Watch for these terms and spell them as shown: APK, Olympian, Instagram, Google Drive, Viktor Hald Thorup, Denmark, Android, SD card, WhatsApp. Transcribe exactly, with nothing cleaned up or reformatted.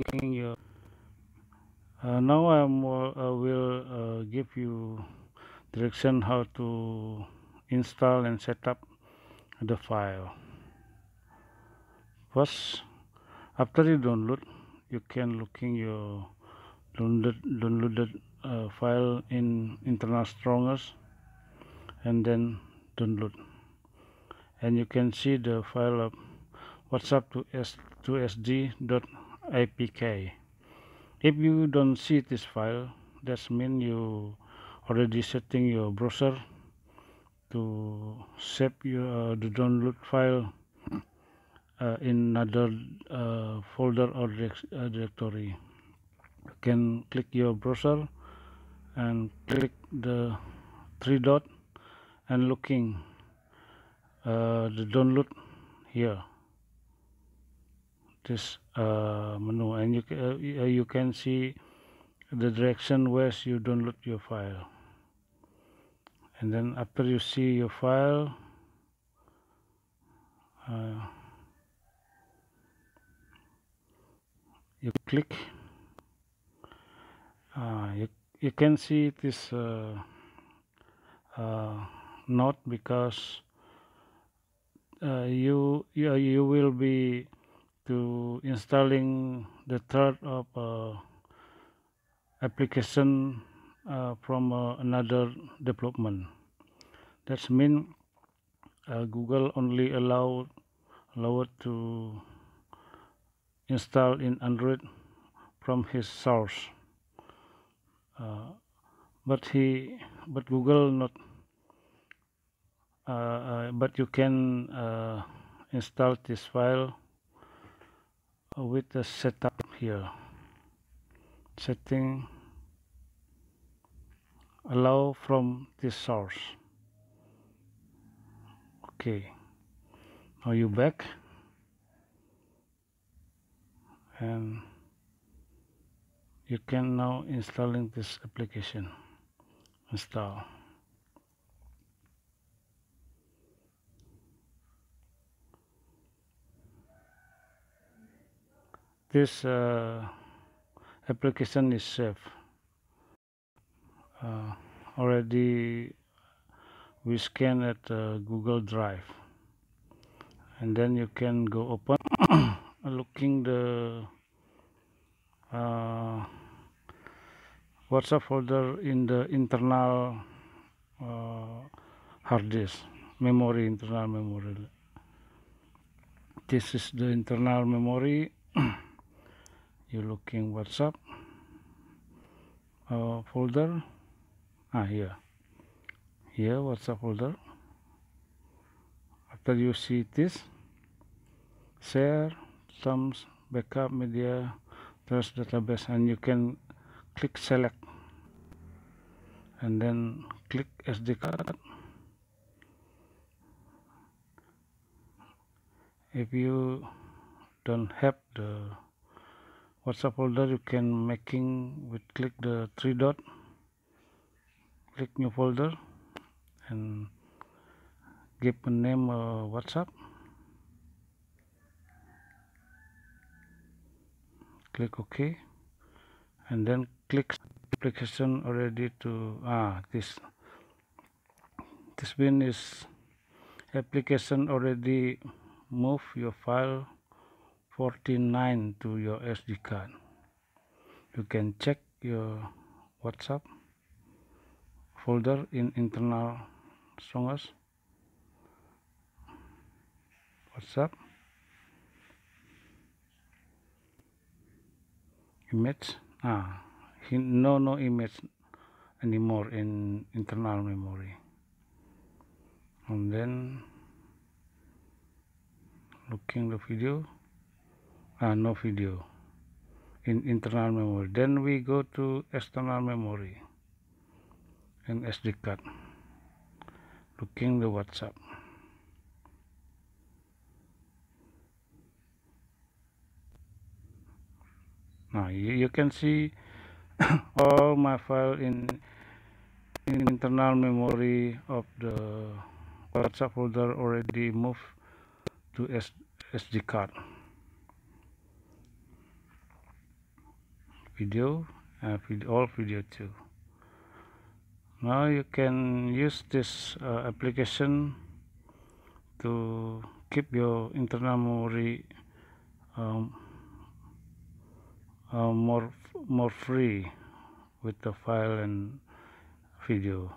giving you. Uh, now I uh, will uh, give you direction how to install and set up the file. First, after you download, you can looking your download downloaded uh, file in internal strongers, and then download, and you can see the file of WhatsApp to S to S D dot A P K. If you don't see this file, that means you already setting your browser to save your uh, the download file uh, in another uh, folder or directory. You can click your browser and click the three dot and looking uh, the download here, this uh, menu, and you, uh, you can see the direction where you download your file. And then after you see your file, uh, you click, uh, you, you can see this uh, uh, note, because uh, you, you you will be to installing the third of uh, application uh, from uh, another development. That means uh, Google only allow allowed to install in Android from his source, uh, but he but Google not. Uh, uh, but you can uh, install this file with the setup here. Setting allow from this source. Okay, now you back and you can now installing this application. Install. This uh, application is safe. Uh, already we scan at uh, Google Drive, and then you can go open looking the uh, WhatsApp folder in the internal uh, hard disk memory, internal memory. This is the internal memory. You looking WhatsApp uh, folder. Ah, here, here WhatsApp folder. After you see this, share, thumbs, backup, media, trust database, and you can click select, and then click S D card. If you don't have the WhatsApp folder, you can making with click the three dot, click new folder, and give a name uh, WhatsApp. Click OK, and then click application already to ah this this bin is application already move your file forty-nine to your S D card. You can check your WhatsApp folder in internal strongest. WhatsApp image. Ah, no no image anymore in internal memory. And then looking the video. Uh, no video in internal memory. Then we go to external memory and S D card. Looking the WhatsApp. Now you, you can see all my file in, in internal memory of the WhatsApp folder already moved to S D card. video and video, all video too. Now you can use this uh, application to keep your internal memory um, uh, more more free with the file and video.